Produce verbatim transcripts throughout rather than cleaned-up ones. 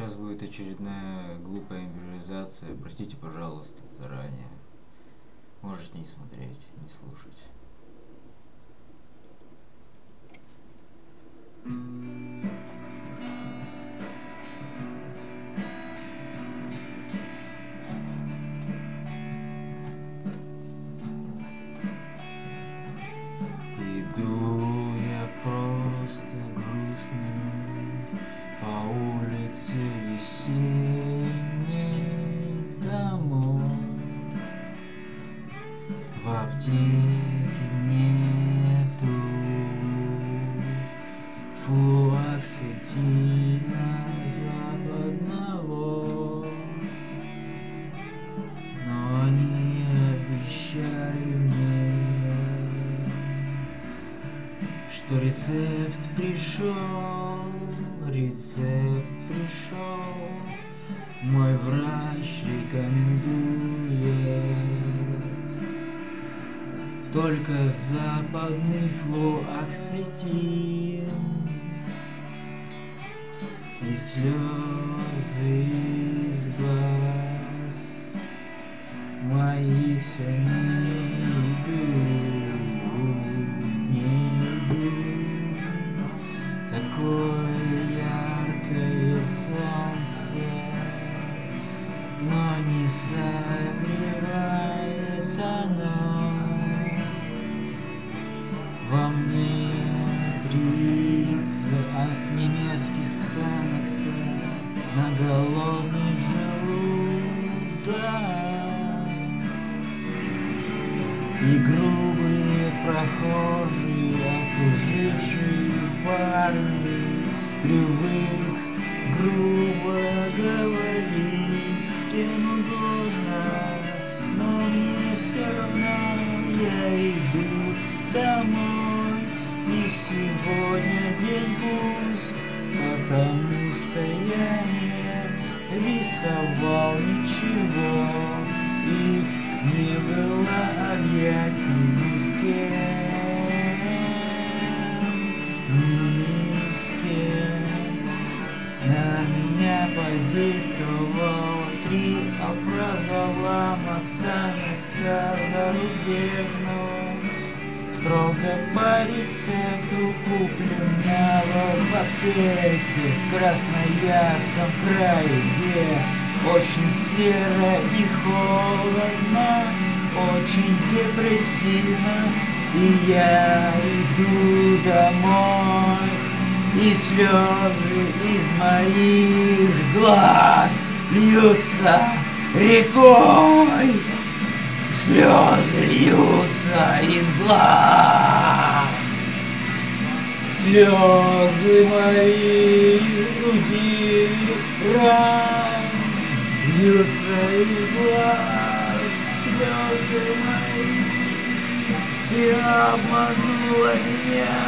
Сейчас будет очередная глупая импровизация. Простите, пожалуйста, заранее. Можете не смотреть, не слушать. Иду я просто грустный по улице весенней домой. В аптеке нету флуоксетина западного, но они обещали мне, что рецепт пришел, рецепт пришел, мой врач рекомендует только западный флуоксетин. И слезы из глаз моих все не идут, не идут. Такое яркое солнце, но не согревает оно во мне трикса от немецких ксанекса на голодный желудок. И грубые прохожие, отслужившие парни, привык грубо говорить с кем угодно, но мне все равно, я иду домой. И сегодня день пуст, потому что я не рисовал ничего и не было объятий ни с кем, ни с кем. На меня подействовал три образола Максанекса зарубежного, строго по рецепту купленного в аптеке в Красноярском крае, где очень серо и холодно, очень депрессивно. И я иду домой, и слезы из моих глаз льются рекой. Слезы льются из глаз, слезы мои из груди ран, льются из глаз, слезы мои. Ты обманула меня.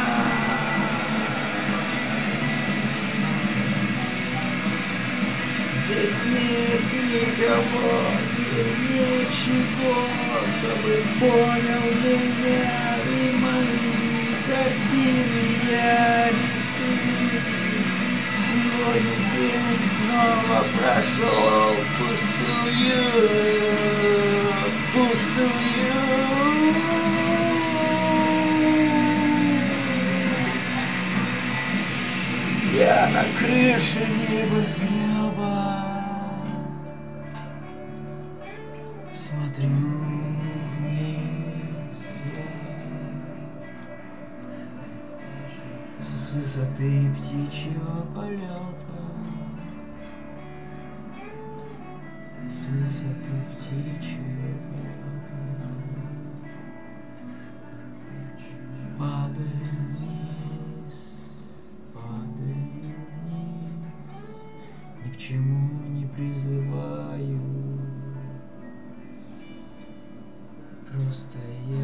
Здесь нет никого, нет ничего, чтобы понял меня и мои картины я рисую. Сегодня день снова прошел пустую, пустую. Я на крыше небоскреба смотрю вниз я с высоты птичьего полета, с высоты птичьего полета падаю. Почему не призываю? Просто я